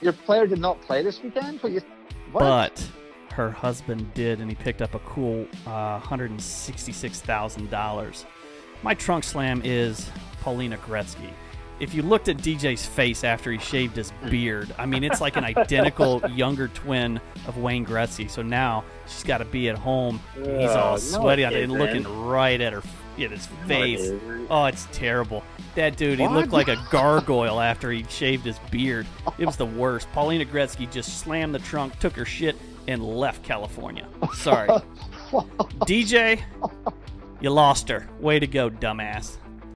Your player did not play this weekend? What? But her husband did, and he picked up a cool $166,000. My trunk slam is Paulina Gretzky. If you looked at DJ's face after he shaved his beard, I mean, it's like an identical younger twin of Wayne Gretzky. So now she's got to be at home. He's all sweaty on it and looking right at her, at his face. Oh, it's terrible. That dude, he looked like a gargoyle after he shaved his beard. It was the worst. Paulina Gretzky just slammed the trunk, took her shit, and left California. Sorry. DJ, you lost her. Way to go, dumbass.